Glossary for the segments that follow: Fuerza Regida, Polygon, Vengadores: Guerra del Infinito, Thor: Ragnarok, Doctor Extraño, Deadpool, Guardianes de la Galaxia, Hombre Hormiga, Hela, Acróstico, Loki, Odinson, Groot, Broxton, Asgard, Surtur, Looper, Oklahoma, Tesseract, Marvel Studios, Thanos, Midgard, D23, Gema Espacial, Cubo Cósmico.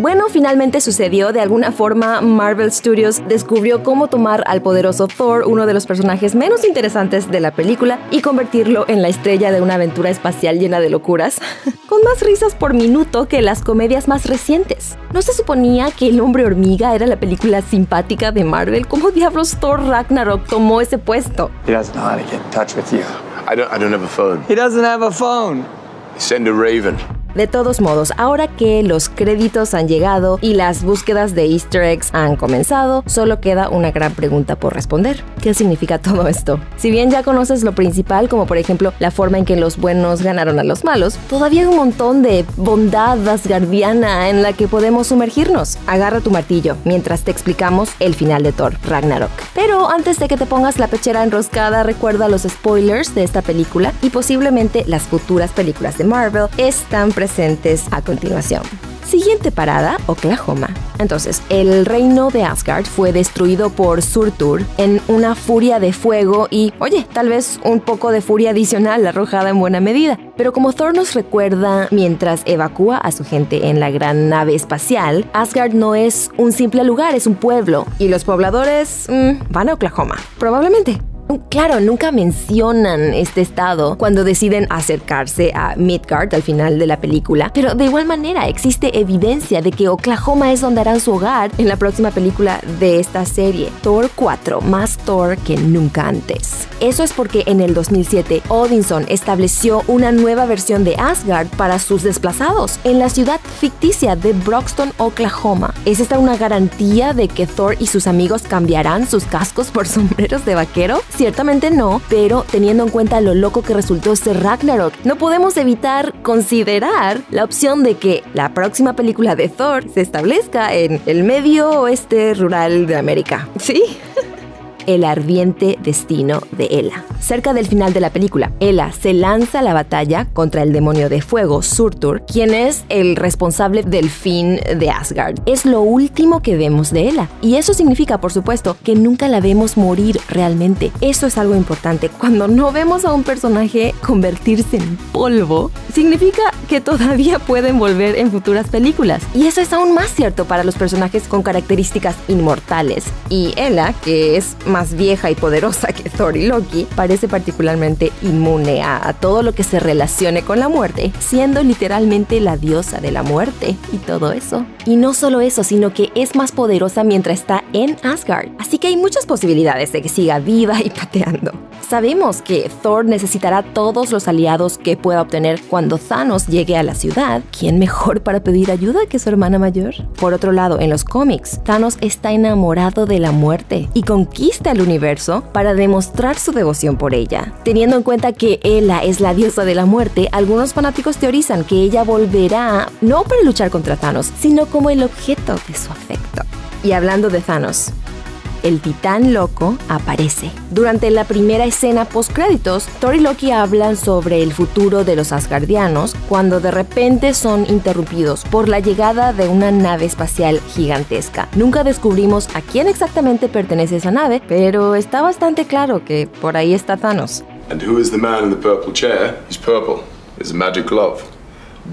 Bueno, finalmente sucedió. De alguna forma, Marvel Studios descubrió cómo tomar al poderoso Thor, uno de los personajes menos interesantes de la película, y convertirlo en la estrella de una aventura espacial llena de locuras, con más risas por minuto que las comedias más recientes. ¿No se suponía que El Hombre Hormiga era la película simpática de Marvel? ¿Cómo diablos Thor: Ragnarok tomó ese puesto? He doesn't know how to get in touch with you. I don't have a phone. He doesn't have a phone. Send a raven. De todos modos, ahora que los créditos han llegado y las búsquedas de Easter eggs han comenzado, solo queda una gran pregunta por responder. ¿Qué significa todo esto? Si bien ya conoces lo principal, como por ejemplo la forma en que los buenos ganaron a los malos, todavía hay un montón de bondad asgardiana en la que podemos sumergirnos. Agarra tu martillo mientras te explicamos el final de Thor: Ragnarok. Pero antes de que te pongas la pechera enroscada, recuerda los spoilers de esta película y posiblemente las futuras películas de Marvel están presentes a continuación. Siguiente parada, Oklahoma. Entonces, el reino de Asgard fue destruido por Surtur en una furia de fuego y, oye, tal vez un poco de furia adicional arrojada en buena medida. Pero como Thor nos recuerda mientras evacúa a su gente en la gran nave espacial, Asgard no es un simple lugar, es un pueblo. Y los pobladores van a Oklahoma, probablemente. Claro, nunca mencionan este estado cuando deciden acercarse a Midgard al final de la película, pero de igual manera existe evidencia de que Oklahoma es donde harán su hogar en la próxima película de esta serie, Thor 4, más Thor que nunca antes. Eso es porque en el 2007, Odinson estableció una nueva versión de Asgard para sus desplazados en la ciudad ficticia de Broxton, Oklahoma. ¿Es esta una garantía de que Thor y sus amigos cambiarán sus cascos por sombreros de vaquero? Ciertamente no, pero teniendo en cuenta lo loco que resultó este Ragnarok, no podemos evitar considerar la opción de que la próxima película de Thor se establezca en el medio oeste rural de América. ¿Sí? El ardiente destino de Hela. Cerca del final de la película, Hela se lanza a la batalla contra el demonio de fuego, Surtur, quien es el responsable del fin de Asgard. Es lo último que vemos de Hela. Y eso significa, por supuesto, que nunca la vemos morir realmente. Eso es algo importante. Cuando no vemos a un personaje convertirse en polvo, significa que todavía pueden volver en futuras películas. Y eso es aún más cierto para los personajes con características inmortales. Y Hela, que es más vieja y poderosa que Thor y Loki, parece particularmente inmune a todo lo que se relacione con la muerte, siendo literalmente la diosa de la muerte y todo eso. Y no solo eso, sino que es más poderosa mientras está en Asgard, así que hay muchas posibilidades de que siga viva y pateando. Sabemos que Thor necesitará todos los aliados que pueda obtener cuando Thanos llegue a la ciudad. ¿Quién mejor para pedir ayuda que su hermana mayor? Por otro lado, en los cómics, Thanos está enamorado de la muerte y conquista al universo para demostrar su devoción por ella. Teniendo en cuenta que Hela es la diosa de la muerte, algunos fanáticos teorizan que ella volverá no para luchar contra Thanos, sino como el objeto de su afecto. Y hablando de Thanos, el titán loco aparece. Durante la primera escena postcréditos, Thor y Loki hablan sobre el futuro de los asgardianos cuando de repente son interrumpidos por la llegada de una nave espacial gigantesca. Nunca descubrimos a quién exactamente pertenece esa nave, pero está bastante claro que por ahí está Thanos. And who is the man in the purple chair? He's purple. It's a magic glove.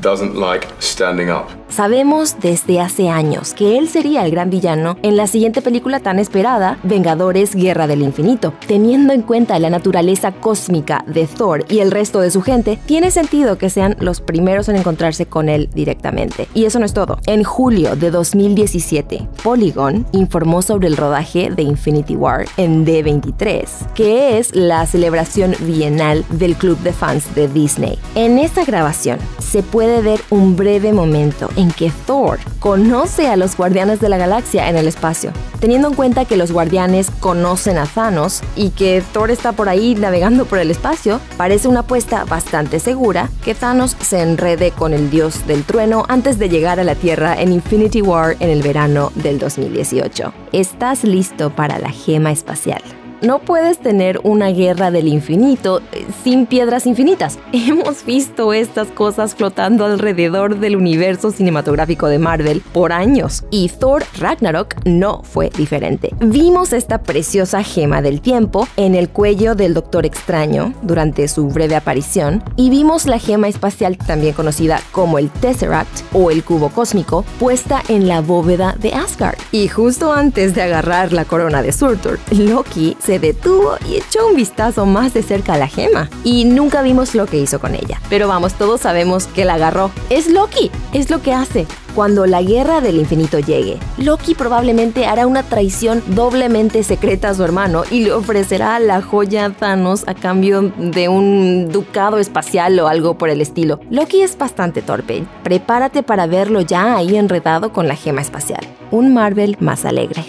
Doesn't like standing up. Sabemos desde hace años que él sería el gran villano en la siguiente película tan esperada, Vengadores: Guerra del Infinito. Teniendo en cuenta la naturaleza cósmica de Thor y el resto de su gente, tiene sentido que sean los primeros en encontrarse con él directamente. Y eso no es todo. En julio de 2017, Polygon informó sobre el rodaje de Infinity War en D23, que es la celebración bienal del club de fans de Disney. En esta grabación se puede ver un breve momento en que Thor conoce a los Guardianes de la Galaxia en el espacio. Teniendo en cuenta que los Guardianes conocen a Thanos y que Thor está por ahí navegando por el espacio, parece una apuesta bastante segura que Thanos se enrede con el dios del trueno antes de llegar a la Tierra en Infinity War en el verano del 2018. ¿Estás listo para la Gema Espacial? no puedes tener una guerra del infinito sin piedras infinitas. Hemos visto estas cosas flotando alrededor del universo cinematográfico de Marvel por años, y Thor Ragnarok no fue diferente. Vimos esta preciosa gema del tiempo en el cuello del Doctor Extraño durante su breve aparición, y vimos la gema espacial, también conocida como el Tesseract o el Cubo Cósmico, puesta en la bóveda de Asgard. Y justo antes de agarrar la corona de Surtur, Loki se detuvo y echó un vistazo más de cerca a la gema, y nunca vimos lo que hizo con ella. Pero vamos, todos sabemos que la agarró. ¡Es Loki! Es lo que hace. Cuando la guerra del infinito llegue, Loki probablemente hará una traición doblemente secreta a su hermano y le ofrecerá la joya a Thanos a cambio de un ducado espacial o algo por el estilo. Loki es bastante torpe. Prepárate para verlo ya ahí enredado con la gema espacial. Un Marvel más alegre.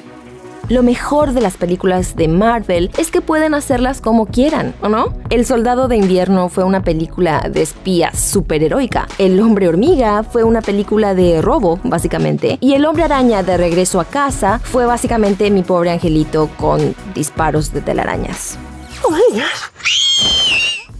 Lo mejor de las películas de Marvel es que pueden hacerlas como quieran, ¿o no? El Soldado de Invierno fue una película de espías superheroica. El Hombre Hormiga fue una película de robo, básicamente. Y El Hombre Araña de Regreso a Casa fue básicamente Mi Pobre Angelito con disparos de telarañas.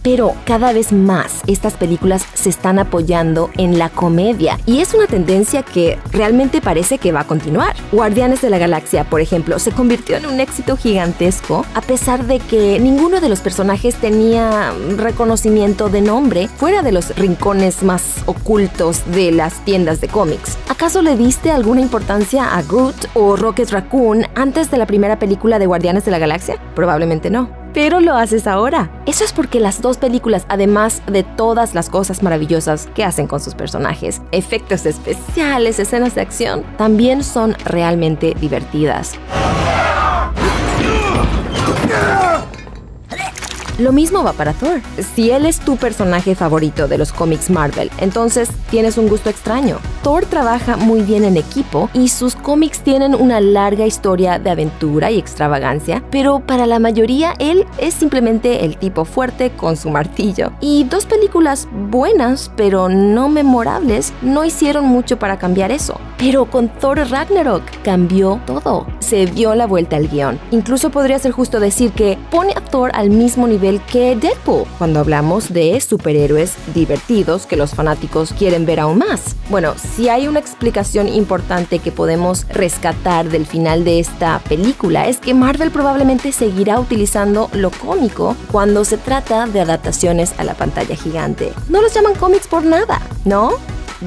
Pero cada vez más estas películas se están apoyando en la comedia, y es una tendencia que realmente parece que va a continuar. Guardianes de la Galaxia, por ejemplo, se convirtió en un éxito gigantesco a pesar de que ninguno de los personajes tenía reconocimiento de nombre fuera de los rincones más ocultos de las tiendas de cómics. ¿Acaso le diste alguna importancia a Groot o Rocket Raccoon antes de la primera película de Guardianes de la Galaxia? Probablemente no. Pero lo haces ahora. Eso es porque las dos películas, además de todas las cosas maravillosas que hacen con sus personajes, efectos especiales, escenas de acción, también son realmente divertidas. Lo mismo va para Thor. Si él es tu personaje favorito de los cómics Marvel, entonces tienes un gusto extraño. Thor trabaja muy bien en equipo y sus cómics tienen una larga historia de aventura y extravagancia, pero para la mayoría él es simplemente el tipo fuerte con su martillo. Y dos películas buenas, pero no memorables, no hicieron mucho para cambiar eso. Pero con Thor Ragnarok cambió todo. Se dio la vuelta al guión. Incluso podría ser justo decir que pone a Thor al mismo nivel que Deadpool, cuando hablamos de superhéroes divertidos que los fanáticos quieren ver aún más. Bueno, si hay una explicación importante que podemos rescatar del final de esta película, es que Marvel probablemente seguirá utilizando lo cómico cuando se trata de adaptaciones a la pantalla gigante. No los llaman cómics por nada, ¿no?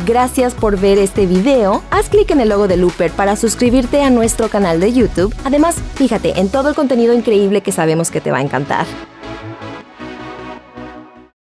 Gracias por ver este video, haz clic en el logo de Looper para suscribirte a nuestro canal de YouTube. Además, fíjate en todo el contenido increíble que sabemos que te va a encantar.